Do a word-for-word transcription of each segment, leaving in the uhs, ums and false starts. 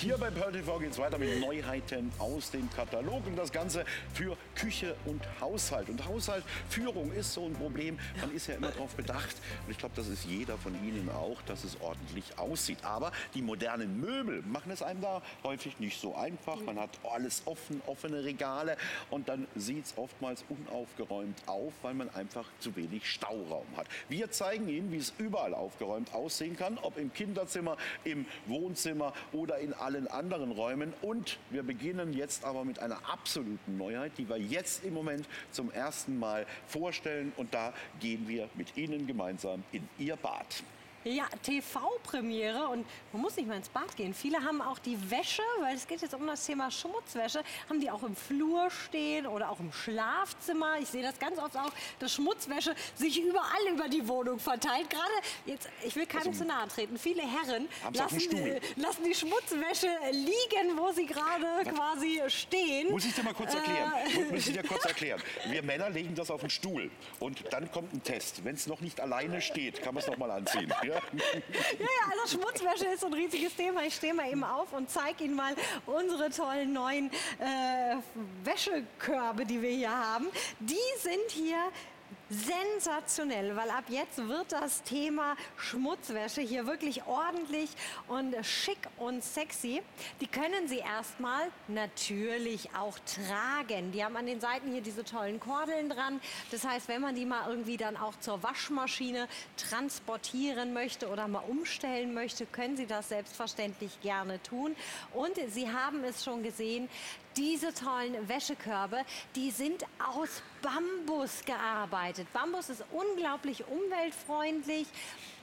Hier bei Pearl T V geht es weiter mit Neuheiten aus dem Katalog und das Ganze für Küche und Haushalt. Und Haushaltsführung ist so ein Problem, man ist ja immer drauf bedacht. Und ich glaube, das ist jeder von Ihnen auch, dass es ordentlich aussieht. Aber die modernen Möbel machen es einem da häufig nicht so einfach. Man hat alles offen, offene Regale und dann sieht es oftmals unaufgeräumt auf, weil man einfach zu wenig Stauraum hat. Wir zeigen Ihnen, wie es überall aufgeräumt aussehen kann, ob im Kinderzimmer, im Wohnzimmer oder in allen anderen Räumen. Und wir beginnen jetzt aber mit einer absoluten Neuheit, die wir jetzt im Moment zum ersten Mal vorstellen. Und da gehen wir mit Ihnen gemeinsam in Ihr Bad. Ja, T V-Premiere und man muss nicht mal ins Bad gehen. Viele haben auch die Wäsche, weil es geht jetzt um das Thema Schmutzwäsche, haben die auch im Flur stehen oder auch im Schlafzimmer. Ich sehe das ganz oft auch, dass Schmutzwäsche sich überall über die Wohnung verteilt. Gerade jetzt, ich will keinem also, zu nahe treten, viele Herren lassen, äh, lassen die Schmutzwäsche liegen, wo sie gerade quasi stehen. Muss ich dir mal kurz erklären. Äh, muss ich dir kurz erklären. Wir Männer legen das auf den Stuhl und dann kommt ein Test. Wenn es noch nicht alleine steht, kann man es noch mal anziehen. Ja, ja, also Schmutzwäsche ist ein riesiges Thema. Ich stehe mal eben auf und zeige Ihnen mal unsere tollen neuen äh, Wäschekörbe, die wir hier haben. Die sind hier sensationell, weil ab jetzt wird das Thema Schmutzwäsche hier wirklich ordentlich und schick und sexy. Die können Sie erstmal natürlich auch tragen. Die haben an den Seiten hier diese tollen Kordeln dran. Das heißt, wenn man die mal irgendwie dann auch zur Waschmaschine transportieren möchte oder mal umstellen möchte, können Sie das selbstverständlich gerne tun. Und Sie haben es schon gesehen, diese tollen Wäschekörbe, die sind aus Bambus gearbeitet. Bambus ist unglaublich umweltfreundlich,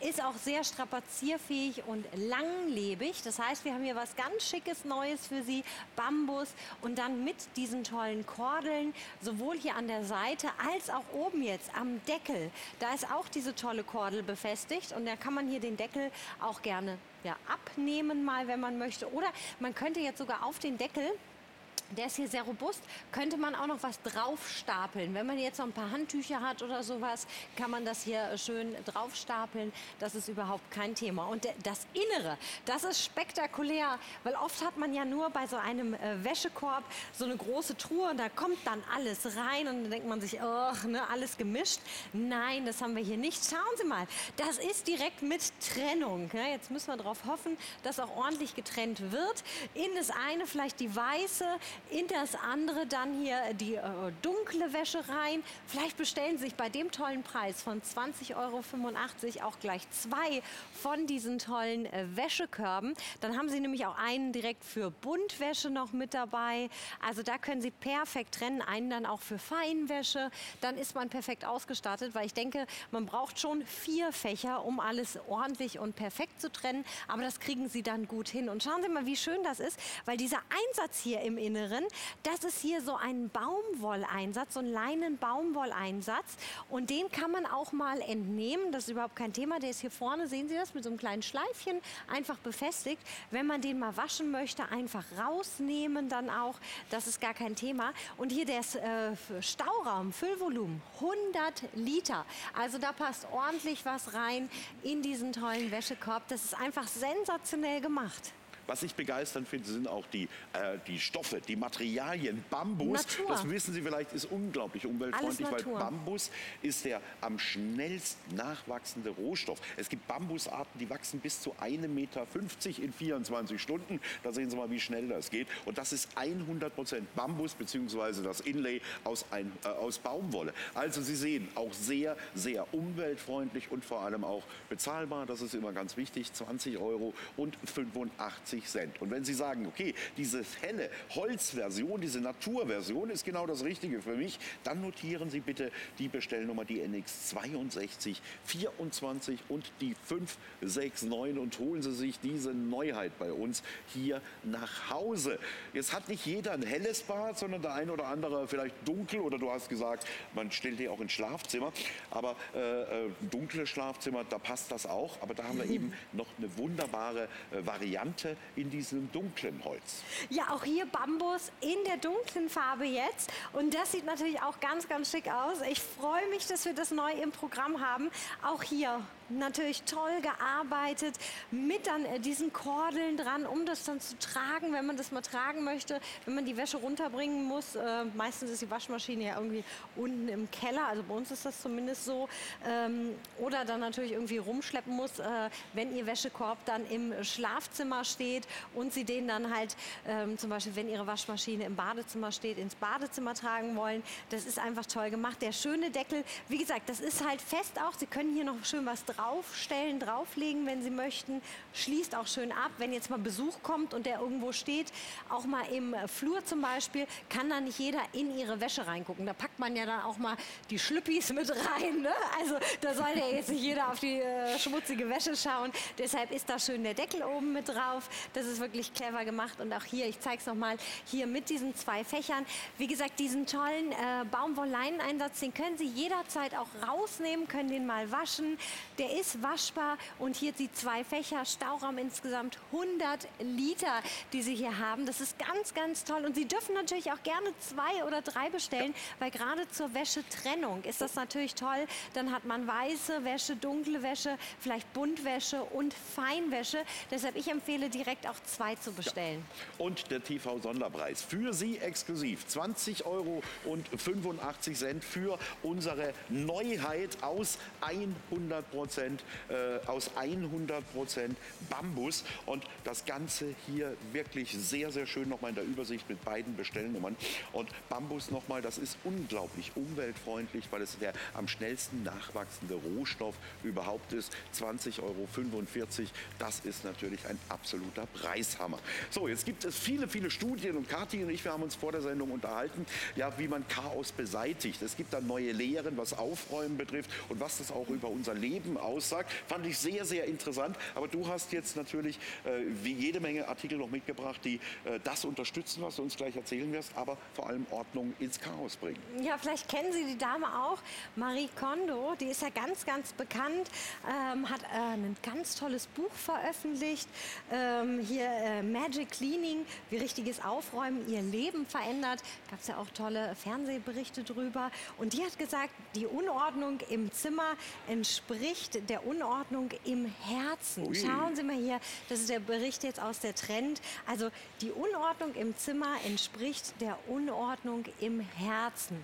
ist auch sehr strapazierfähig und langlebig. Das heißt, wir haben hier was ganz Schickes, Neues für Sie, Bambus. Und dann mit diesen tollen Kordeln, sowohl hier an der Seite als auch oben jetzt am Deckel. Da ist auch diese tolle Kordel befestigt und da kann man hier den Deckel auch gerne ja, abnehmen mal, wenn man möchte. Oder man könnte jetzt sogar auf den Deckel, der ist hier sehr robust, könnte man auch noch was drauf stapeln. Wenn man jetzt noch ein paar Handtücher hat oder sowas, kann man das hier schön drauf stapeln. Das ist überhaupt kein Thema. Und das Innere, das ist spektakulär, weil oft hat man ja nur bei so einem äh, Wäschekorb so eine große Truhe und da kommt dann alles rein und dann denkt man sich, oh, ne, alles gemischt. Nein, das haben wir hier nicht. Schauen Sie mal, das ist direkt mit Trennung. Ja, jetzt müssen wir darauf hoffen, dass auch ordentlich getrennt wird. In das eine vielleicht die weiße, in das andere dann hier die äh, dunkle Wäsche rein. Vielleicht bestellen Sie sich bei dem tollen Preis von zwanzig Euro fünfundachtzig auch gleich zwei von diesen tollen äh, Wäschekörben. Dann haben Sie nämlich auch einen direkt für Buntwäsche noch mit dabei. Also da können Sie perfekt trennen. Einen dann auch für Feinwäsche. Dann ist man perfekt ausgestattet, weil ich denke, man braucht schon vier Fächer, um alles ordentlich und perfekt zu trennen. Aber das kriegen Sie dann gut hin. Und schauen Sie mal, wie schön das ist, weil dieser Einsatz hier im Inneren, das ist hier so ein Baumwolleinsatz, so ein Leinen-Baumwolleinsatz. Und den kann man auch mal entnehmen. Das ist überhaupt kein Thema. Der ist hier vorne, sehen Sie das, mit so einem kleinen Schleifchen einfach befestigt. Wenn man den mal waschen möchte, einfach rausnehmen dann auch. Das ist gar kein Thema. Und hier der äh, Stauraum, Füllvolumen, hundert Liter. Also da passt ordentlich was rein in diesen tollen Wäschekorb. Das ist einfach sensationell gemacht. Was ich begeisternd finde, sind auch die, äh, die Stoffe, die Materialien, Bambus. Natur. Das wissen Sie vielleicht, ist unglaublich umweltfreundlich, weil Bambus ist der am schnellsten nachwachsende Rohstoff. Es gibt Bambusarten, die wachsen bis zu einem Meter fünfzig in vierundzwanzig Stunden. Da sehen Sie mal, wie schnell das geht. Und das ist hundert Prozent Bambus, beziehungsweise das Inlay aus, ein, äh, aus Baumwolle. Also Sie sehen, auch sehr, sehr umweltfreundlich und vor allem auch bezahlbar. Das ist immer ganz wichtig, zwanzig Euro und fünfundachtzig Cent. Und wenn Sie sagen, okay, diese helle Holzversion, diese Naturversion ist genau das Richtige für mich, dann notieren Sie bitte die Bestellnummer, die N X zweiundsechzig vierundzwanzig und die fünf sechs neun und holen Sie sich diese Neuheit bei uns hier nach Hause. Jetzt hat nicht jeder ein helles Bad, sondern der ein oder andere vielleicht dunkel oder du hast gesagt, man stellt die auch ins Schlafzimmer, aber äh, dunkle Schlafzimmer, da passt das auch, aber da haben wir eben noch eine wunderbare äh, Variante in diesem dunklen Holz. Ja, auch hier Bambus in der dunklen Farbe jetzt. Und das sieht natürlich auch ganz, ganz schick aus. Ich freue mich, dass wir das neu im Programm haben. Auch hier natürlich toll gearbeitet mit dann äh, diesen Kordeln dran, um das dann zu tragen, wenn man das mal tragen möchte, wenn man die Wäsche runterbringen muss. Äh, meistens ist die Waschmaschine ja irgendwie unten im Keller, also bei uns ist das zumindest so. Ähm, oder dann natürlich irgendwie rumschleppen muss, äh, wenn ihr Wäschekorb dann im Schlafzimmer steht und sie den dann halt ähm, zum Beispiel, wenn ihre Waschmaschine im Badezimmer steht, ins Badezimmer tragen wollen. Das ist einfach toll gemacht. Der schöne Deckel, wie gesagt, das ist halt fest auch. Sie können hier noch schön was draufstellen, drauflegen, wenn Sie möchten. Schließt auch schön ab. Wenn jetzt mal Besuch kommt und der irgendwo steht, auch mal im Flur zum Beispiel, kann da nicht jeder in ihre Wäsche reingucken. Da packt man ja dann auch mal die Schlüppis mit rein. Ne? Also da soll ja jetzt nicht jeder auf die äh, schmutzige Wäsche schauen. Deshalb ist da schön der Deckel oben mit drauf. Das ist wirklich clever gemacht. Und auch hier, ich zeige es nochmal, hier mit diesen zwei Fächern. Wie gesagt, diesen tollen äh, Baumwoll-Leineneinsatz, den können Sie jederzeit auch rausnehmen, können den mal waschen. Der ist waschbar und hier die zwei Fächer, Stauraum insgesamt hundert Liter, die Sie hier haben. Das ist ganz, ganz toll und Sie dürfen natürlich auch gerne zwei oder drei bestellen, weil gerade zur Wäschetrennung ist das natürlich toll. Dann hat man weiße Wäsche, dunkle Wäsche, vielleicht Buntwäsche und Feinwäsche. Deshalb ich empfehle direkt auch zwei zu bestellen. Ja. Und der T V-Sonderpreis für Sie exklusiv zwanzig Euro und fünfundachtzig Cent für unsere Neuheit aus hundert Prozent. Äh, aus hundert Prozent Bambus und das Ganze hier wirklich sehr, sehr schön nochmal in der Übersicht mit beiden Bestellnummern. Und Bambus nochmal, das ist unglaublich umweltfreundlich, weil es der am schnellsten nachwachsende Rohstoff überhaupt ist. zwanzig Euro fünfundvierzig, das ist natürlich ein absoluter Preishammer. So, jetzt gibt es viele, viele Studien und Kathi und ich, wir haben uns vor der Sendung unterhalten, ja, wie man Chaos beseitigt. Es gibt da neue Lehren, was Aufräumen betrifft und was das auch über unser Leben aussagt. Fand ich sehr, sehr interessant. Aber du hast jetzt natürlich äh, wie jede Menge Artikel noch mitgebracht, die äh, das unterstützen, was du uns gleich erzählen wirst, aber vor allem Ordnung ins Chaos bringen. Ja, vielleicht kennen Sie die Dame auch, Marie Kondo. Die ist ja ganz, ganz bekannt, ähm, hat äh, ein ganz tolles Buch veröffentlicht. Ähm, hier äh, Magic Cleaning, wie richtiges Aufräumen ihr Leben verändert. Gab es ja auch tolle Fernsehberichte drüber. Und die hat gesagt, die Unordnung im Zimmer entspricht der Unordnung im Herzen. Ui. Schauen Sie mal hier, das ist der Bericht jetzt aus der Trend. Also die Unordnung im Zimmer entspricht der Unordnung im Herzen.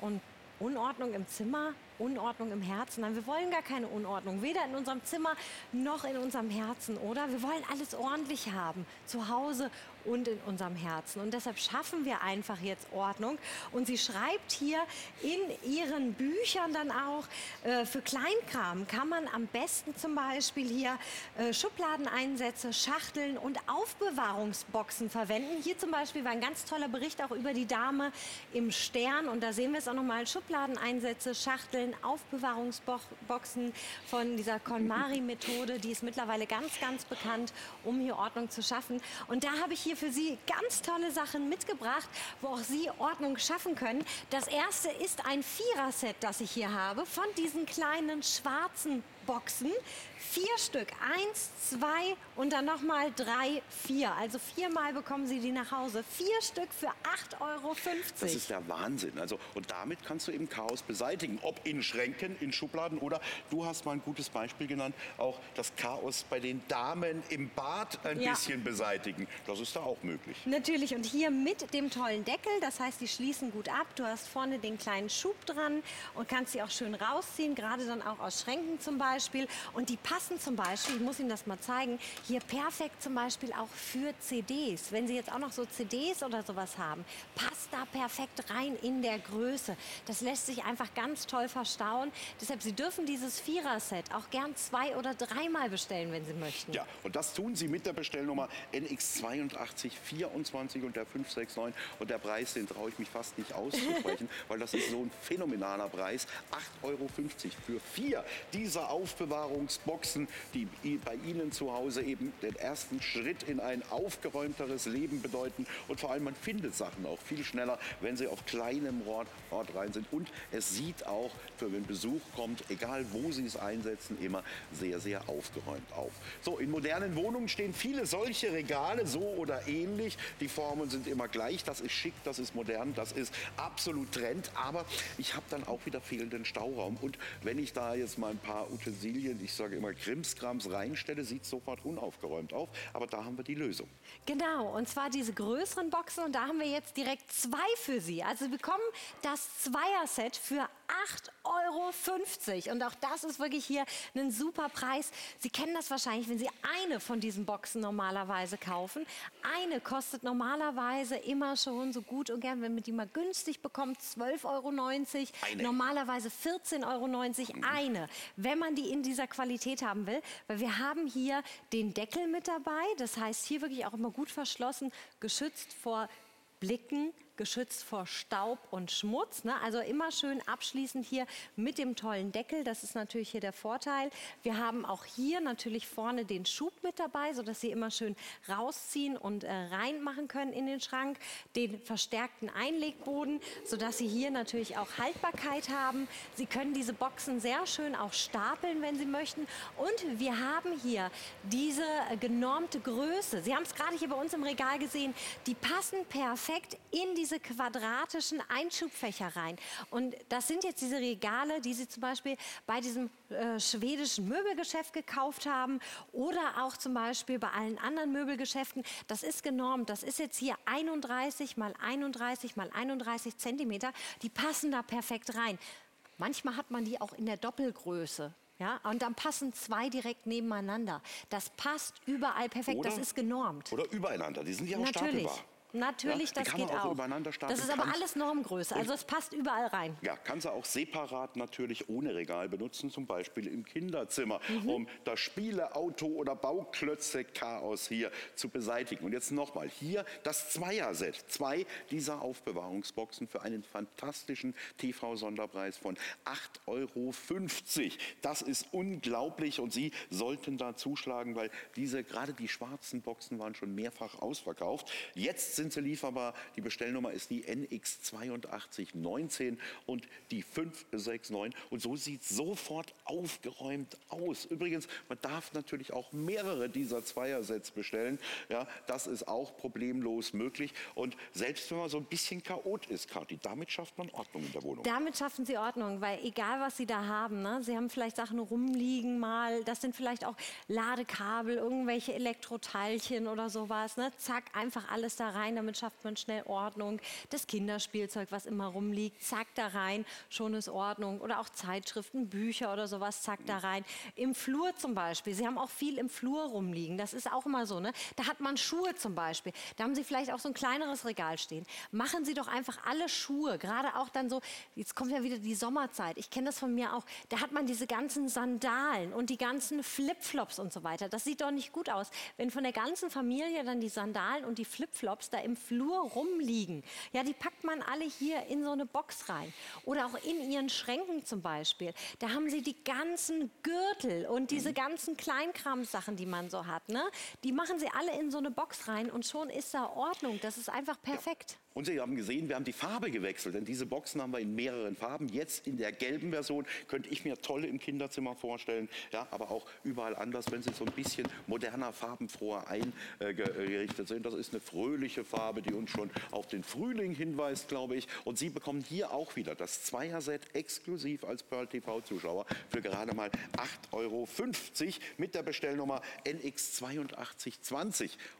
Und Unordnung im Zimmer, Unordnung im Herzen. Nein, wir wollen gar keine Unordnung, weder in unserem Zimmer noch in unserem Herzen, oder? Wir wollen alles ordentlich haben, zu Hause und in unserem Herzen. Und deshalb schaffen wir einfach jetzt Ordnung. Und sie schreibt hier in ihren Büchern dann auch, äh, für Kleinkram kann man am besten zum Beispiel hier äh, Schubladeneinsätze, Schachteln und Aufbewahrungsboxen verwenden. Hier zum Beispiel war ein ganz toller Bericht auch über die Dame im Stern. Und da sehen wir es auch nochmal, Schubladeneinsätze, Schachteln, Aufbewahrungsboxen von dieser KonMari-Methode, die ist mittlerweile ganz, ganz bekannt, um hier Ordnung zu schaffen. Und da habe ich hier für Sie ganz tolle Sachen mitgebracht, wo auch Sie Ordnung schaffen können. Das erste ist ein Vierer-Set, das ich hier habe, von diesen kleinen schwarzen Boxen. Vier Stück, eins, zwei und dann nochmal drei, vier. Also viermal bekommen Sie die nach Hause. Vier Stück für acht Euro fünfzig. Das ist der Wahnsinn. Also, und damit kannst du eben Chaos beseitigen, ob in Schränken, in Schubladen oder, du hast mal ein gutes Beispiel genannt, auch das Chaos bei den Damen im Bad ein ja. bisschen beseitigen. Das ist da auch möglich. Natürlich, und hier mit dem tollen Deckel, das heißt, die schließen gut ab. Du hast vorne den kleinen Schub dran und kannst sie auch schön rausziehen, gerade dann auch aus Schränken zum Beispiel. Und die passen zum Beispiel, ich muss Ihnen das mal zeigen, hier perfekt zum Beispiel auch für C Ds. Wenn Sie jetzt auch noch so C Ds oder sowas haben, passt da perfekt rein in der Größe. Das lässt sich einfach ganz toll verstauen. Deshalb, Sie dürfen dieses Vierer-Set auch gern zwei- oder dreimal bestellen, wenn Sie möchten. Ja, und das tun Sie mit der Bestellnummer N X acht zwei achtzig vierundzwanzig und der fünf sechs neun. Und der Preis, den traue ich mich fast nicht auszusprechen, weil das ist so ein phänomenaler Preis. acht Euro fünfzig für vier dieser Aufbewahrungsboxen, die bei Ihnen zu Hause eben den ersten Schritt in ein aufgeräumteres Leben bedeuten. Und vor allem, man findet Sachen auch viel schneller, wenn sie auf kleinem Ort rein sind. Und es sieht auch, für wenn Besuch kommt, egal wo Sie es einsetzen, immer sehr, sehr aufgeräumt auf. So, in modernen Wohnungen stehen viele solche Regale, so oder ähnlich. Die Formen sind immer gleich. Das ist schick, das ist modern, das ist absolut Trend. Aber ich habe dann auch wieder fehlenden Stauraum. Und wenn ich da jetzt mal ein paar Utensilien, ich sage immer Krimskrams, reinstelle, sieht es sofort unaufgeräumt auf. Aber da haben wir die Lösung. Genau, und zwar diese größeren Boxen. Und da haben wir jetzt direkt zwei für Sie. Also Sie bekommen das Zweier-Set für acht Euro fünfzig. Und auch das ist wirklich hier ein super Preis. Sie kennen das wahrscheinlich, wenn Sie eine von diesen Boxen normalerweise kaufen. Eine kostet normalerweise immer schon so gut und gern, wenn man die mal günstig bekommt, zwölf Euro neunzig. Eine. Normalerweise vierzehn Euro neunzig eine, wenn man die in dieser Qualität haben will. Weil wir haben hier den Deckel mit dabei. Das heißt, hier wirklich auch immer gut verschlossen, geschützt vor Blicken, geschützt vor Staub und Schmutz. Ne? Also immer schön abschließend hier mit dem tollen Deckel. Das ist natürlich hier der Vorteil. Wir haben auch hier natürlich vorne den Schub mit dabei, sodass Sie immer schön rausziehen und äh, reinmachen können in den Schrank. Den verstärkten Einlegboden, sodass Sie hier natürlich auch Haltbarkeit haben. Sie können diese Boxen sehr schön auch stapeln, wenn Sie möchten. Und wir haben hier diese genormte Größe. Sie haben es gerade hier bei uns im Regal gesehen. Die passen perfekt in die diese quadratischen Einschubfächer rein. Und das sind jetzt diese Regale, die Sie zum Beispiel bei diesem äh, schwedischen Möbelgeschäft gekauft haben oder auch zum Beispiel bei allen anderen Möbelgeschäften. Das ist genormt. Das ist jetzt hier einunddreißig mal einunddreißig mal einunddreißig Zentimeter. Die passen da perfekt rein. Manchmal hat man die auch in der Doppelgröße. Ja, und dann passen zwei direkt nebeneinander. Das passt überall perfekt. Oder, das ist genormt. Oder übereinander. Die sind ja auch stapelbar. Natürlich, ja, das geht auch. Übereinander starten, das ist aber alles Normgröße, also es passt überall rein. Ja, kannst du auch separat natürlich ohne Regal benutzen, zum Beispiel im Kinderzimmer, mhm. um das Spieleauto oder Bauklötze-Chaos hier zu beseitigen. Und jetzt nochmal, hier das Zweier-Set, zwei dieser Aufbewahrungsboxen für einen fantastischen T V-Sonderpreis von acht Euro fünfzig. Das ist unglaublich und Sie sollten da zuschlagen, weil diese, gerade die schwarzen Boxen waren schon mehrfach ausverkauft. Jetzt sind sind sie lieferbar. Die Bestellnummer ist die N X acht zwei eins neun und die fünf sechs neun. Und so sieht es sofort aufgeräumt aus. Übrigens, man darf natürlich auch mehrere dieser Zweiersets bestellen. Ja, das ist auch problemlos möglich. Und selbst wenn man so ein bisschen chaot ist, Kathi, damit schafft man Ordnung in der Wohnung. Damit schaffen Sie Ordnung, weil egal, was Sie da haben, ne, Sie haben vielleicht Sachen rumliegen mal. Das sind vielleicht auch Ladekabel, irgendwelche Elektroteilchen oder sowas. Ne? Zack, einfach alles da rein. Damit schafft man schnell Ordnung. Das Kinderspielzeug, was immer rumliegt, zack da rein, schon ist Ordnung. Oder auch Zeitschriften, Bücher oder sowas, zack da rein. Im Flur zum Beispiel, Sie haben auch viel im Flur rumliegen, das ist auch immer so. Ne? Da hat man Schuhe zum Beispiel, da haben Sie vielleicht auch so ein kleineres Regal stehen. Machen Sie doch einfach alle Schuhe, gerade auch dann so, jetzt kommt ja wieder die Sommerzeit, ich kenne das von mir auch, da hat man diese ganzen Sandalen und die ganzen Flipflops und so weiter. Das sieht doch nicht gut aus, wenn von der ganzen Familie dann die Sandalen und die Flipflops da im Flur rumliegen. Ja, die packt man alle hier in so eine Box rein. Oder auch in Ihren Schränken zum Beispiel. Da haben Sie die ganzen Gürtel und diese ganzen Kleinkramsachen, die man so hat. Ne? Die machen Sie alle in so eine Box rein und schon ist da Ordnung. Das ist einfach perfekt. Ja. Und Sie haben gesehen, wir haben die Farbe gewechselt, denn diese Boxen haben wir in mehreren Farben. Jetzt in der gelben Version könnte ich mir toll im Kinderzimmer vorstellen, ja, aber auch überall anders, wenn sie so ein bisschen moderner, farbenfroher eingerichtet sind. Das ist eine fröhliche Farbe, die uns schon auf den Frühling hinweist, glaube ich. Und Sie bekommen hier auch wieder das Zweier-Set exklusiv als Pearl T V-Zuschauer für gerade mal acht Euro fünfzig mit der Bestellnummer N X acht zwei zwei null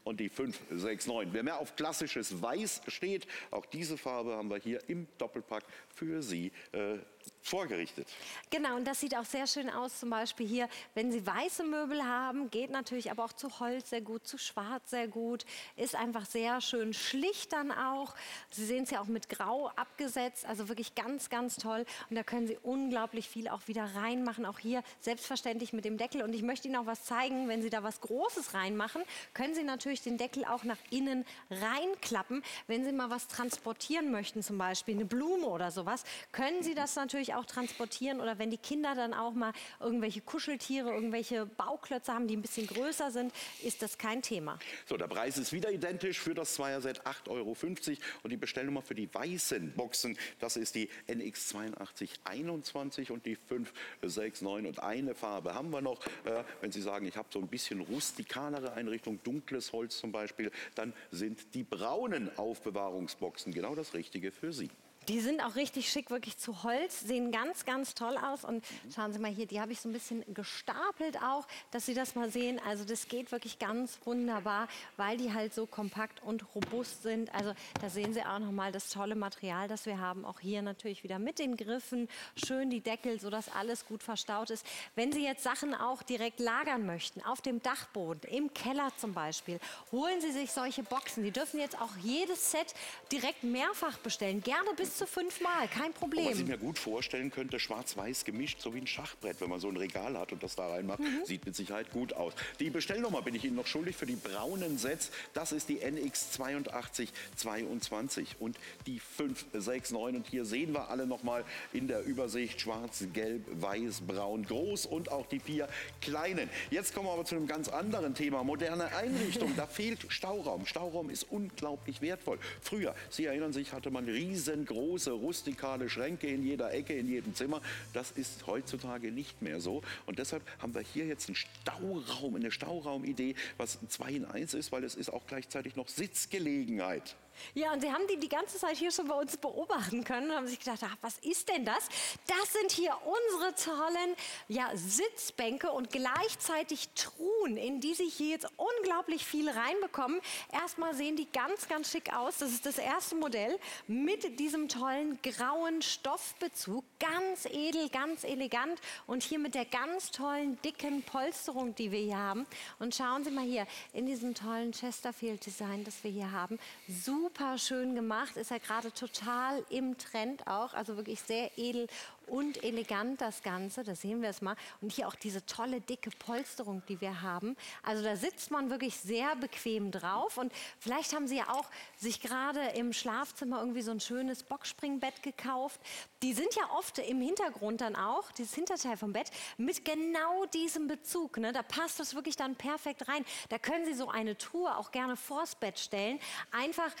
und die fünf sechs neun. Wer mehr auf klassisches Weiß steht, auch diese Farbe haben wir hier im Doppelpack für Sie äh, vorgerichtet. Genau, und das sieht auch sehr schön aus, zum Beispiel hier, wenn Sie weiße Möbel haben, geht natürlich aber auch zu Holz sehr gut, zu Schwarz sehr gut, ist einfach sehr schön schlicht dann auch. Sie sehen es ja auch mit Grau abgesetzt, also wirklich ganz, ganz toll. Und da können Sie unglaublich viel auch wieder reinmachen, auch hier selbstverständlich mit dem Deckel. Und ich möchte Ihnen auch was zeigen, wenn Sie da was Großes reinmachen, können Sie natürlich den Deckel auch nach innen reinklappen. Wenn Sie mal was transportieren möchten, zum Beispiel eine Blume oder sowas, können Sie das natürlich auch auch transportieren, oder wenn die Kinder dann auch mal irgendwelche Kuscheltiere, irgendwelche Bauklötze haben, die ein bisschen größer sind, ist das kein Thema. So, der Preis ist wieder identisch für das Zweierset acht Euro fünfzig und die Bestellnummer für die weißen Boxen, das ist die N X zweiundachtzig einundzwanzig und die fünf sechs neun, und eine Farbe haben wir noch. Äh, wenn Sie sagen, ich habe so ein bisschen rustikalere Einrichtung, dunkles Holz zum Beispiel, dann sind die braunen Aufbewahrungsboxen genau das Richtige für Sie. Die sind auch richtig schick, wirklich zu Holz, sehen ganz, ganz toll aus. Und schauen Sie mal hier, die habe ich so ein bisschen gestapelt auch, dass Sie das mal sehen. Also das geht wirklich ganz wunderbar, weil die halt so kompakt und robust sind. Also da sehen Sie auch nochmal das tolle Material, das wir haben. Auch hier natürlich wieder mit den Griffen, schön die Deckel, sodass alles gut verstaut ist. Wenn Sie jetzt Sachen auch direkt lagern möchten, auf dem Dachboden, im Keller zum Beispiel, holen Sie sich solche Boxen. Sie dürfen jetzt auch jedes Set direkt mehrfach bestellen, gerne bis zu fünfmal, kein Problem. Und was ich mir gut vorstellen könnte, schwarz-weiß gemischt, so wie ein Schachbrett, wenn man so ein Regal hat und das da reinmacht, mhm. sieht mit Sicherheit gut aus. Die Bestellnummer bin ich Ihnen noch schuldig für die braunen Sets, das ist die N X zweiundachtzig zweiundzwanzig und die fünf sechs neun, und hier sehen wir alle nochmal in der Übersicht schwarz, gelb, weiß, braun, groß und auch die vier kleinen. Jetzt kommen wir aber zu einem ganz anderen Thema, moderne Einrichtung, da fehlt Stauraum. Stauraum ist unglaublich wertvoll. Früher, Sie erinnern sich, hatte man riesengroße große rustikale Schränke in jeder Ecke, in jedem Zimmer. Das ist heutzutage nicht mehr so. Und deshalb haben wir hier jetzt einen Stauraum, eine Stauraumidee, was ein zwei in eins ist, weil es ist auch gleichzeitig noch Sitzgelegenheit. Ja, und Sie haben die die ganze Zeit hier schon bei uns beobachten können und haben sich gedacht, ach, was ist denn das? Das sind hier unsere tollen ja, Sitzbänke und gleichzeitig Truhen, in die Sie hier jetzt unglaublich viel reinbekommen. Erstmal sehen die ganz, ganz schick aus. Das ist das erste Modell mit diesem tollen grauen Stoffbezug. Ganz edel, ganz elegant und hier mit der ganz tollen, dicken Polsterung, die wir hier haben. Und schauen Sie mal hier, in diesem tollen Chesterfield-Design, das wir hier haben, super. Super schön gemacht, ist ja gerade total im Trend auch, also wirklich sehr edel und elegant das Ganze, da sehen wir es mal. Und hier auch diese tolle dicke Polsterung, die wir haben. Also da sitzt man wirklich sehr bequem drauf, und vielleicht haben Sie ja auch sich gerade im Schlafzimmer irgendwie so ein schönes Boxspringbett gekauft. Die sind ja oft im Hintergrund dann auch, dieses Hinterteil vom Bett, mit genau diesem Bezug, ne? Da passt das wirklich dann perfekt rein. Da können Sie so eine Truhe auch gerne vors Bett stellen, einfach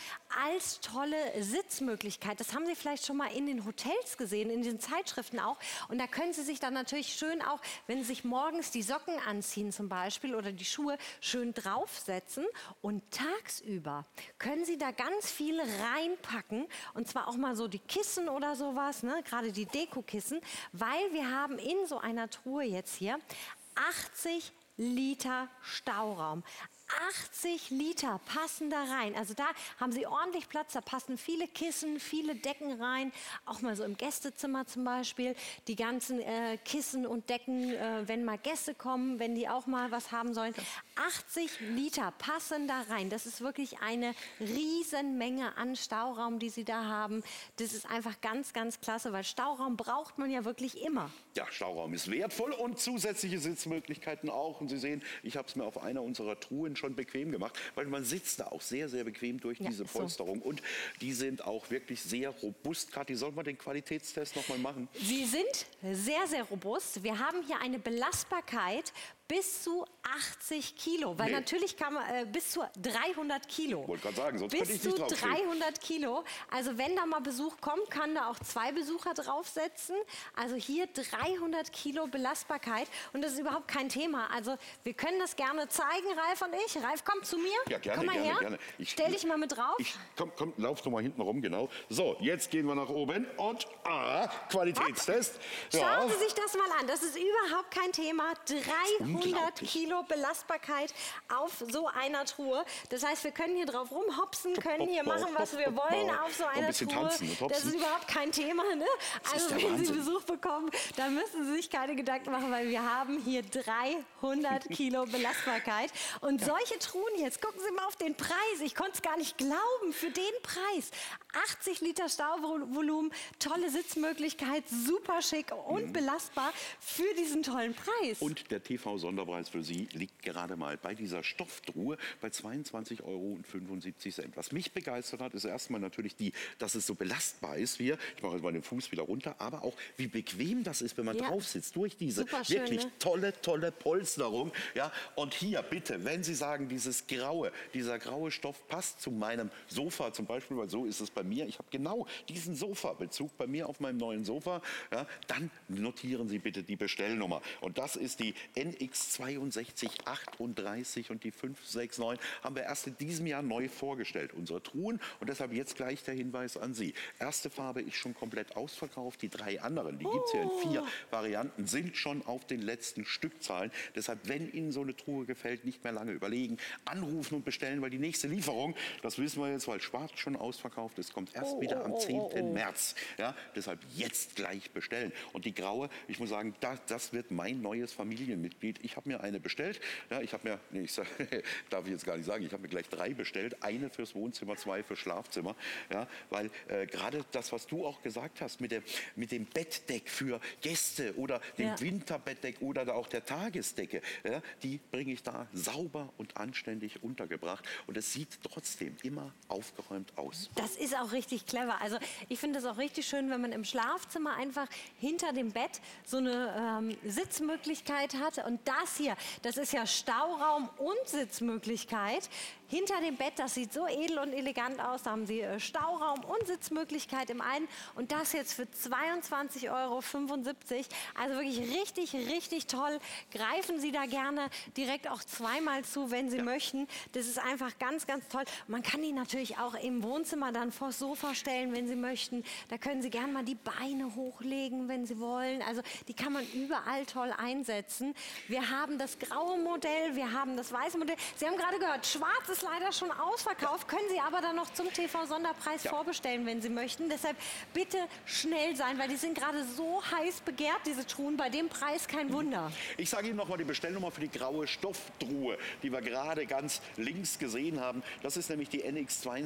als tolle Sitzmöglichkeit. Das haben Sie vielleicht schon mal in den Hotels gesehen, in den Zeitschriften auch. Und da können Sie sich dann natürlich schön auch, wenn Sie sich morgens die Socken anziehen zum Beispiel oder die Schuhe, schön draufsetzen. Und tagsüber können Sie da ganz viel reinpacken. Und zwar auch mal so die Kissen oder sowas, ne? Gerade die Dekokissen. Weil wir haben in so einer Truhe jetzt hier achtzig Liter Stauraum. achtzig Liter passen da rein. Also da haben Sie ordentlich Platz, da passen viele Kissen, viele Decken rein. Auch mal so im Gästezimmer zum Beispiel. Die ganzen äh, Kissen und Decken, äh, wenn mal Gäste kommen, wenn die auch mal was haben sollen. achtzig Liter passen da rein. Das ist wirklich eine Riesenmenge an Stauraum, die Sie da haben. Das ist einfach ganz, ganz klasse, weil Stauraum braucht man ja wirklich immer. Ja, Stauraum ist wertvoll und zusätzliche Sitzmöglichkeiten auch. Und Sie sehen, ich habe es mir auf einer unserer Truhen schon bequem gemacht, weil man sitzt da auch sehr, sehr bequem durch ja, diese Polsterung. So. Und die sind auch wirklich sehr robust. Kathi, soll man den Qualitätstest noch mal machen? Sie sind sehr, sehr robust. Wir haben hier eine Belastbarkeit bis zu achtzig Kilo, weil nee. natürlich kann man äh, bis zu dreihundert Kilo. Wollte gerade sagen, sonst könnte ich nicht drauf. Bis zu dreihundert Kilo. Also wenn da mal Besuch kommt, kann da auch zwei Besucher draufsetzen. Also hier dreihundert Kilo Belastbarkeit, und das ist überhaupt kein Thema. Also wir können das gerne zeigen, Ralf und ich. Ralf, komm zu mir. Ja, gerne, komm mal gerne, her. Gerne. Ich, Stell dich mal mit drauf. Ich, komm, komm, lauf doch mal hinten rum, genau. So, jetzt gehen wir nach oben und ah, Qualitätstest. Ja. Schauen Sie sich das mal an. Das ist überhaupt kein Thema. dreihundert hundert Kilo Belastbarkeit auf so einer Truhe. Das heißt, wir können hier drauf rumhopsen, können hier machen, was wir wollen auf so einer Truhe. Das ist überhaupt kein Thema. Ne? Also wenn Sie Besuch bekommen, dann müssen Sie sich keine Gedanken machen, weil wir haben hier dreihundert Kilo Belastbarkeit. Und solche Truhen jetzt, gucken Sie mal auf den Preis. Ich konnte es gar nicht glauben, für den Preis. achtzig Liter Stauvolumen, tolle Sitzmöglichkeit, super schick und mhm. belastbar für diesen tollen Preis. Und der T V-Sonderpreis für Sie liegt gerade mal bei dieser Stofftruhe bei zweiundzwanzig Euro fünfundsiebzig. Was mich begeistert hat, ist erstmal natürlich, die, dass es so belastbar ist hier. Ich mache jetzt mal den Fuß wieder runter, aber auch wie bequem das ist, wenn man ja. drauf sitzt, durch diese Superschön, wirklich ne? tolle, tolle Polsterung. Ja, und hier bitte, wenn Sie sagen, dieses graue, dieser graue Stoff passt zu meinem Sofa zum Beispiel, weil so ist es bei mir, ich habe genau diesen Sofabezug bei mir auf meinem neuen Sofa, ja, dann notieren Sie bitte die Bestellnummer. Und das ist die N X sechs zwei drei acht und die fünf sechs neun haben wir erst in diesem Jahr neu vorgestellt, unsere Truhen. Und deshalb jetzt gleich der Hinweis an Sie. Erste Farbe ist schon komplett ausverkauft, die drei anderen, die oh. gibt es ja in vier Varianten, sind schon auf den letzten Stückzahlen. Deshalb, wenn Ihnen so eine Truhe gefällt, nicht mehr lange überlegen, anrufen und bestellen, weil die nächste Lieferung, das wissen wir jetzt, weil schwarz schon ausverkauft ist, kommt erst oh, wieder am zehnten März. Ja, deshalb jetzt gleich bestellen. Und die graue, ich muss sagen, das, das wird mein neues Familienmitglied. Ich habe mir eine bestellt. Ja, ich habe mir, nee, ich sag, darf ich jetzt gar nicht sagen, ich habe mir gleich drei bestellt. Eine fürs Wohnzimmer, zwei fürs Schlafzimmer. Ja, weil äh, gerade das, was du auch gesagt hast, mit, der, mit dem Bettdeck für Gäste oder dem ja. Winterbettdeck oder auch der Tagesdecke, ja, die bringe ich da sauber und anständig untergebracht. Und es sieht trotzdem immer aufgeräumt aus. Das ist auch richtig clever. Also ich finde das auch richtig schön, wenn man im Schlafzimmer einfach hinter dem Bett so eine ähm, Sitzmöglichkeit hat. Und das hier, das ist ja Stauraum und Sitzmöglichkeit. Hinter dem Bett, das sieht so edel und elegant aus. Da haben Sie äh, Stauraum und Sitzmöglichkeit im einen. Und das jetzt für zweiundzwanzig Euro fünfundsiebzig. Also wirklich richtig, richtig toll. Greifen Sie da gerne direkt auch zweimal zu, wenn Sie ja. möchten. Das ist einfach ganz, ganz toll. Man kann die natürlich auch im Wohnzimmer dann vor das Sofa stellen, wenn Sie möchten. Da können Sie gerne mal die Beine hochlegen, wenn Sie wollen. Also die kann man überall toll einsetzen. Wir haben das graue Modell, wir haben das weiße Modell. Sie haben gerade gehört, schwarz ist ist leider schon ausverkauft, können Sie aber dann noch zum T V-Sonderpreis ja. vorbestellen, wenn Sie möchten. Deshalb bitte schnell sein, weil die sind gerade so heiß begehrt, diese Truhen, bei dem Preis kein Wunder. Ich sage Ihnen nochmal die Bestellnummer für die graue Stofftruhe, die wir gerade ganz links gesehen haben. Das ist nämlich die N X sechs zwei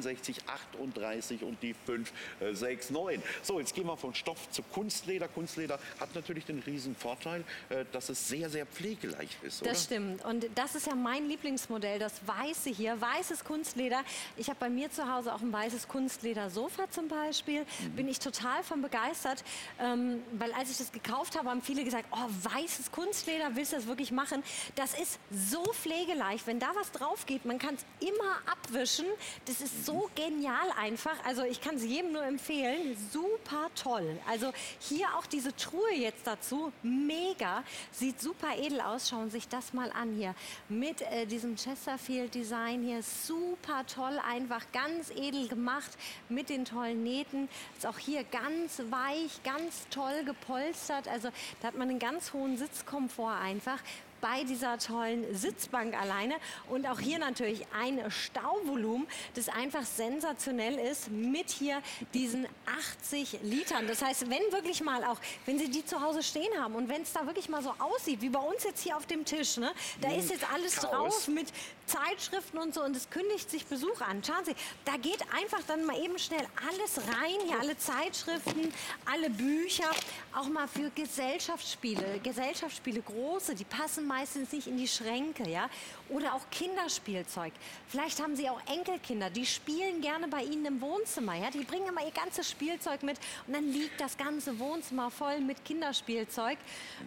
drei acht und die fünf sechs neun. So, jetzt gehen wir von Stoff zu Kunstleder. Kunstleder hat natürlich den riesen Vorteil, dass es sehr, sehr pflegeleicht ist, oder? Das stimmt. Und das ist ja mein Lieblingsmodell, das Weiße hier. Weißes Kunstleder. Ich habe bei mir zu Hause auch ein weißes Kunstleder-Sofa zum Beispiel. Bin ich total von begeistert, ähm, weil als ich das gekauft habe, haben viele gesagt, oh, weißes Kunstleder, willst du das wirklich machen? Das ist so pflegeleicht. Wenn da was drauf geht, man kann es immer abwischen. Das ist so genial einfach. Also ich kann es jedem nur empfehlen. Super toll. Also hier auch diese Truhe jetzt dazu. Mega. Sieht super edel aus. Schauen Sie sich das mal an hier. Mit äh, diesem Chesterfield-Design hier. Super toll, einfach ganz edel gemacht mit den tollen Nähten. Ist auch hier ganz weich, ganz toll gepolstert. Also da hat man einen ganz hohen Sitzkomfort einfach bei dieser tollen Sitzbank alleine. Und auch hier natürlich ein Stauvolumen, das einfach sensationell ist mit hier diesen achtzig Litern. Das heißt, wenn wirklich mal auch, wenn Sie die zu Hause stehen haben und wenn es da wirklich mal so aussieht, wie bei uns jetzt hier auf dem Tisch, ne? Da ist jetzt alles drauf mit Zeitschriften und so und es kündigt sich Besuch an. Schauen Sie, da geht einfach dann mal eben schnell alles rein, hier alle Zeitschriften, alle Bücher, auch mal für Gesellschaftsspiele, Gesellschaftsspiele große, die passen meistens nicht in die Schränke, ja? Oder auch Kinderspielzeug. Vielleicht haben Sie auch Enkelkinder, die spielen gerne bei Ihnen im Wohnzimmer, ja? Die bringen immer ihr ganzes Spielzeug mit und dann liegt das ganze Wohnzimmer voll mit Kinderspielzeug.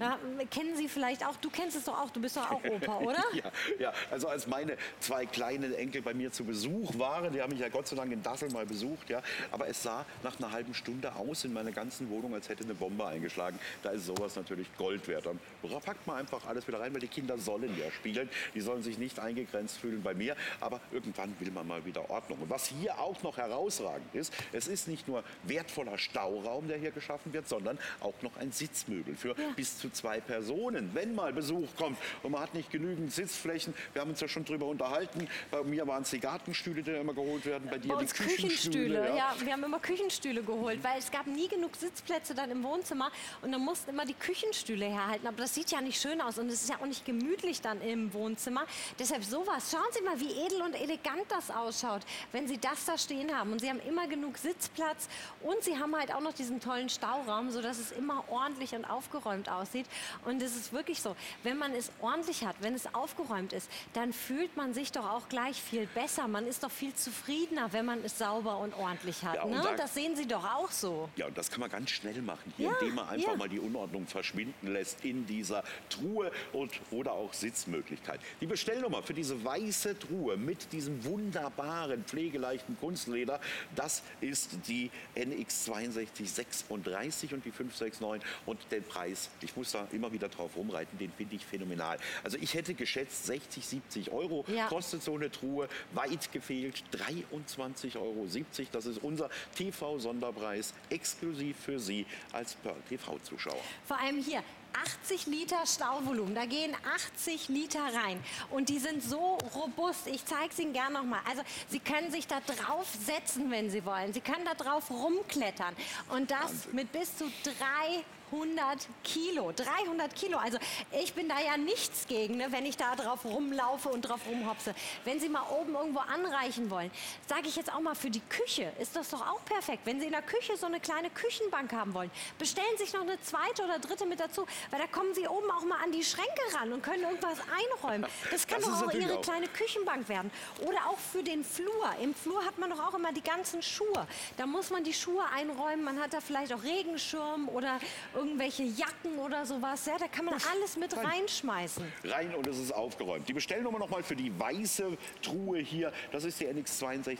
Ja, kennen Sie vielleicht auch, du kennst es doch auch, du bist doch auch Opa, oder? Ja, ja, also als meine zwei kleinen Enkel bei mir zu Besuch waren, die haben mich ja Gott sei Dank in Dassel mal besucht, ja? Aber es sah nach einer halben Stunde aus in meiner ganzen Wohnung, als hätte eine Bombe eingeschlagen. Da ist sowas natürlich Gold wert. Dann packt man einfach alles wieder rein. einmal, die Kinder sollen ja spielen, die sollen sich nicht eingegrenzt fühlen bei mir, aber irgendwann will man mal wieder Ordnung. Und was hier auch noch herausragend ist, es ist nicht nur wertvoller Stauraum, der hier geschaffen wird, sondern auch noch ein Sitzmöbel für ja. bis zu zwei Personen, wenn mal Besuch kommt und man hat nicht genügend Sitzflächen. Wir haben uns ja schon drüber unterhalten, bei mir waren es die Gartenstühle, die immer geholt werden, bei dir bei die Küchenstühle. Küchenstühle ja. ja, wir haben immer Küchenstühle geholt, weil es gab nie genug Sitzplätze dann im Wohnzimmer und dann mussten immer die Küchenstühle herhalten, aber das sieht ja nicht schön aus und es ist ja auch nicht gemütlich dann im Wohnzimmer. Deshalb sowas. Schauen Sie mal, wie edel und elegant das ausschaut, wenn Sie das da stehen haben und Sie haben immer genug Sitzplatz und Sie haben halt auch noch diesen tollen Stauraum, sodass es immer ordentlich und aufgeräumt aussieht. Und es ist wirklich so, wenn man es ordentlich hat, wenn es aufgeräumt ist, dann fühlt man sich doch auch gleich viel besser. Man ist doch viel zufriedener, wenn man es sauber und ordentlich hat. Ja, und ne? da, das sehen Sie doch auch so. Ja, und das kann man ganz schnell machen, hier, ja, indem man einfach ja. mal die Unordnung verschwinden lässt in dieser Truhe und oder auch Sitzmöglichkeit. Die Bestellnummer für diese weiße Truhe mit diesem wunderbaren, pflegeleichten Kunstleder, das ist die N X sechs zwei drei sechs und die fünf sechs neun und den Preis, ich muss da immer wieder drauf rumreiten, den finde ich phänomenal. Also ich hätte geschätzt sechzig, siebzig Euro ja. kostet so eine Truhe, weit gefehlt dreiundzwanzig Euro siebzig. Das ist unser T V-Sonderpreis exklusiv für Sie als Pearl T V-Zuschauer. Vor allem hier achtzig Liter Stauvolumen, da gehen achtzig Liter rein und die sind so robust, ich zeige es Ihnen gerne nochmal. Also Sie können sich da drauf setzen, wenn Sie wollen, Sie können da drauf rumklettern und das Wahnsinn. Mit bis zu dreihundert Kilo, dreihundert Kilo, also ich bin da ja nichts gegen, ne, wenn ich da drauf rumlaufe und drauf rumhopse. Wenn Sie mal oben irgendwo anreichen wollen, sage ich jetzt auch mal für die Küche, ist das doch auch perfekt, wenn Sie in der Küche so eine kleine Küchenbank haben wollen, bestellen sich noch eine zweite oder dritte mit dazu. Weil da kommen Sie oben auch mal an die Schränke ran und können irgendwas einräumen. Das kann das doch auch Ihre auch. kleine Küchenbank werden. Oder auch für den Flur. Im Flur hat man doch auch immer die ganzen Schuhe. Da muss man die Schuhe einräumen. Man hat da vielleicht auch Regenschirm oder irgendwelche Jacken oder sowas. Ja, da kann man alles mit rein. reinschmeißen. Rein und es ist aufgeräumt. Die Bestellnummer nochmal für die weiße Truhe hier. Das ist die N X sechs zwei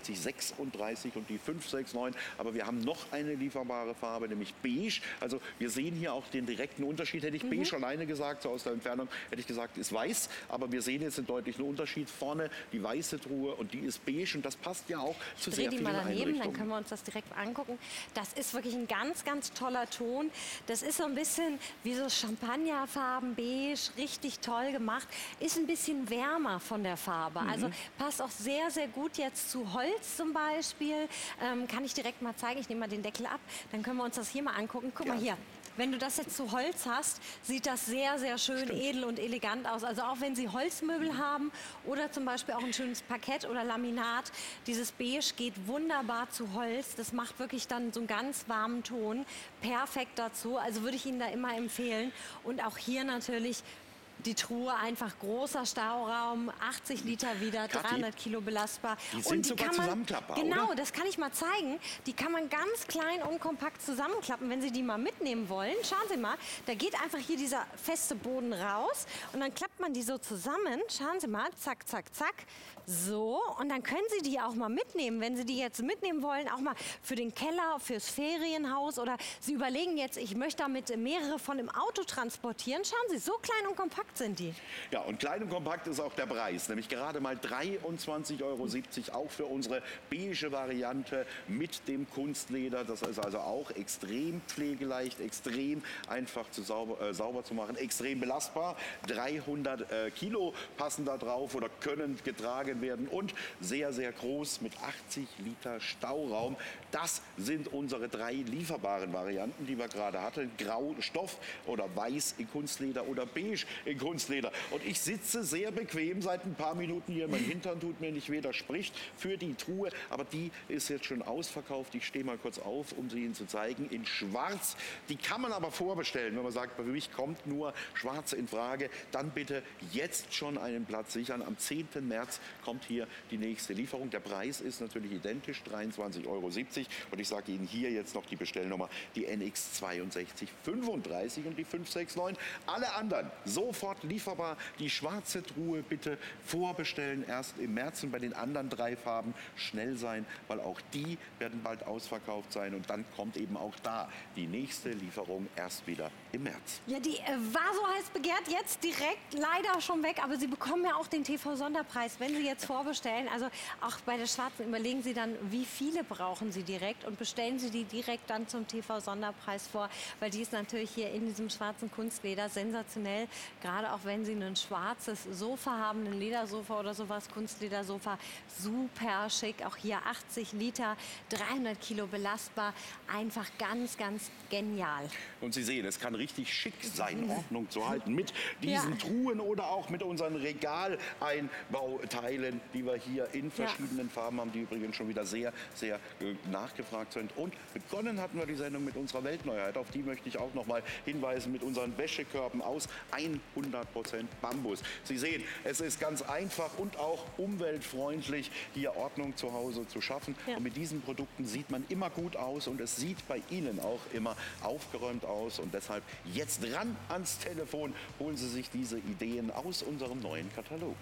drei sechs und die fünf sechs neun. Aber wir haben noch eine lieferbare Farbe, nämlich beige. Also wir sehen hier auch den direkten Unterschied. Hätte ich beige mhm. alleine gesagt, so aus der Entfernung, hätte ich gesagt, ist weiß. Aber wir sehen jetzt einen deutlichen Unterschied. Vorne die weiße Truhe und die ist beige. Und das passt ja auch zu sehr vielen Einrichtungen. Dreh die mal daneben, dann können wir uns das direkt angucken. Das ist wirklich ein ganz, ganz toller Ton. Das ist so ein bisschen wie so Champagnerfarben, beige, richtig toll gemacht. Ist ein bisschen wärmer von der Farbe. Mhm. Also passt auch sehr, sehr gut jetzt zu Holz zum Beispiel. Ähm, kann ich direkt mal zeigen. Ich nehme mal den Deckel ab. Dann können wir uns das hier mal angucken. Guck ja. mal hier. Wenn du das jetzt zu Holz hast, sieht das sehr, sehr schön Stimmt. edel und elegant aus. Also auch wenn Sie Holzmöbel haben oder zum Beispiel auch ein schönes Parkett oder Laminat, dieses Beige geht wunderbar zu Holz. Das macht wirklich dann so einen ganz warmen Ton. Perfekt dazu. Also würde ich Ihnen da immer empfehlen. Und auch hier natürlich die Truhe, einfach großer Stauraum, achtzig Liter wieder, Kathi, dreihundert Kilo belastbar. Die sind und die sogar kann man, zusammenklappbar, Genau, oder? Das kann ich mal zeigen. Die kann man ganz klein und kompakt zusammenklappen, wenn Sie die mal mitnehmen wollen. Schauen Sie mal, da geht einfach hier dieser feste Boden raus und dann klappt man die so zusammen. Schauen Sie mal, zack, zack, zack. So, und dann können Sie die auch mal mitnehmen, wenn Sie die jetzt mitnehmen wollen, auch mal für den Keller, fürs Ferienhaus oder Sie überlegen jetzt, ich möchte damit mehrere von im Auto transportieren. Schauen Sie, so klein und kompakt sind die. Ja, und klein und kompakt ist auch der Preis, nämlich gerade mal dreiundzwanzig Euro siebzig, auch für unsere beige Variante mit dem Kunstleder. Das ist also auch extrem pflegeleicht, extrem einfach zu sauber, äh, sauber zu machen, extrem belastbar. dreihundert Kilo passen da drauf oder können getragen werden und sehr, sehr groß mit achtzig Liter Stauraum. Das sind unsere drei lieferbaren Varianten, die wir gerade hatten. Grau Stoff oder weiß in Kunstleder oder beige in Kunstleder. Und ich sitze sehr bequem seit ein paar Minuten hier. Mein Hintern tut mir nicht weh, das spricht für die Truhe. Aber die ist jetzt schon ausverkauft. Ich stehe mal kurz auf, um sie Ihnen zu zeigen. In schwarz. Die kann man aber vorbestellen. Wenn man sagt, für mich kommt nur schwarz in Frage, dann bitte jetzt schon einen Platz sichern. Am zehnten März kommt hier die nächste Lieferung. Der Preis ist natürlich identisch, dreiundzwanzig Euro siebzig. Und ich sage Ihnen hier jetzt noch die Bestellnummer, die N X sechs zwei drei fünf und die fünf sechs neun. Alle anderen sofort lieferbar. Die schwarze Truhe bitte vorbestellen, erst im März, und bei den anderen drei Farben schnell sein, weil auch die werden bald ausverkauft sein und dann kommt eben auch da die nächste Lieferung erst wieder im März. Ja, die äh, war so heiß begehrt, jetzt direkt leider schon weg. Aber Sie bekommen ja auch den T V-Sonderpreis, wenn Sie jetzt vorbestellen. Also auch bei der Schwarzen überlegen Sie dann, wie viele brauchen Sie direkt und bestellen Sie die direkt dann zum T V-Sonderpreis vor. Weil die ist natürlich hier in diesem schwarzen Kunstleder sensationell. Gerade auch wenn Sie ein schwarzes Sofa haben, ein Ledersofa oder sowas, Kunstledersofa, super schick. Auch hier achtzig Liter, dreihundert Kilo belastbar. Einfach ganz, ganz genial. Und Sie sehen, es kann richtig schick sein, Ordnung zu halten mit diesen ja. Truhen oder auch mit unseren Regaleinbauteilen, die wir hier in verschiedenen ja. Farben haben, die übrigens schon wieder sehr, sehr nachgefragt sind. Und begonnen hatten wir die Sendung mit unserer Weltneuheit. Auf die möchte ich auch noch mal hinweisen mit unseren Wäschekörben aus hundert Prozent Bambus. Sie sehen, es ist ganz einfach und auch umweltfreundlich, hier Ordnung zu Hause zu schaffen. Ja. Und mit diesen Produkten sieht man immer gut aus und es sieht bei Ihnen auch immer aufgeräumt aus. Und deshalb jetzt ran ans Telefon, holen Sie sich diese Ideen aus unserem neuen Katalog.